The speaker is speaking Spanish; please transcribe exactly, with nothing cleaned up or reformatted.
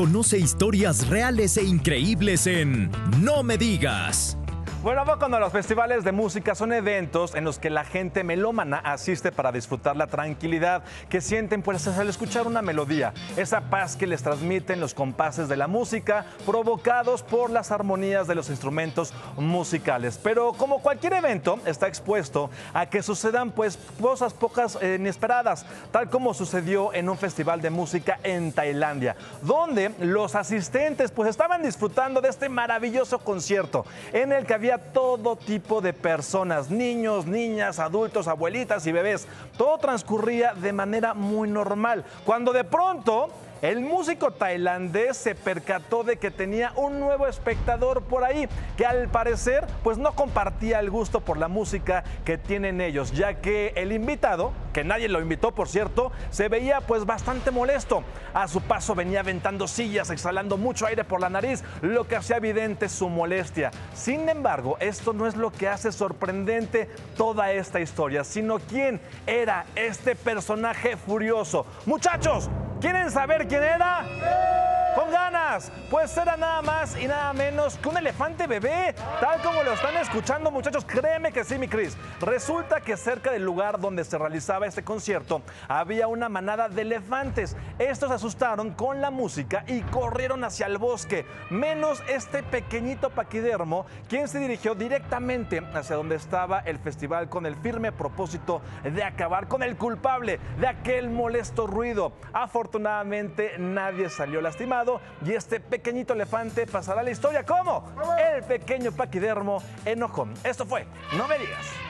Conoce historias reales e increíbles en No Me Digas. Bueno, ¿a poco no? Los festivales de música son eventos en los que la gente melómana asiste para disfrutar la tranquilidad que sienten pues, al escuchar una melodía. Esa paz que les transmiten los compases de la música provocados por las armonías de los instrumentos musicales. Pero como cualquier evento está expuesto a que sucedan pues, cosas pocas eh, inesperadas, tal como sucedió en un festival de música en Tailandia, donde los asistentes pues, estaban disfrutando de este maravilloso concierto en el que había todo tipo de personas, niños, niñas, adultos, abuelitas y bebés. Todo transcurría de manera muy normal, cuando de pronto el músico tailandés se percató de que tenía un nuevo espectador por ahí, que al parecer pues no compartía el gusto por la música que tienen ellos, ya que el invitado, que nadie lo invitó por cierto, se veía pues bastante molesto. A su paso venía aventando sillas, exhalando mucho aire por la nariz, lo que hacía evidente su molestia. Sin embargo, esto no es lo que hace sorprendente toda esta historia, sino quién era este personaje furioso. Muchachos, ¿quieren saber quién era? ¡Sí! ¡Con ganas! Pues era nada más y nada menos que un elefante bebé, tal como lo están escuchando, muchachos. Créeme que sí, mi Cris. Resulta que cerca del lugar donde se realizaba este concierto había una manada de elefantes. Estos se asustaron con la música y corrieron hacia el bosque, menos este pequeñito paquidermo, quien se dirigió directamente hacia donde estaba el festival con el firme propósito de acabar con el culpable de aquel molesto ruido. Afortunadamente nadie salió lastimado y este pequeñito elefante pasará la historia como el pequeño paquidermo enojón. Esto fue No Me Digas.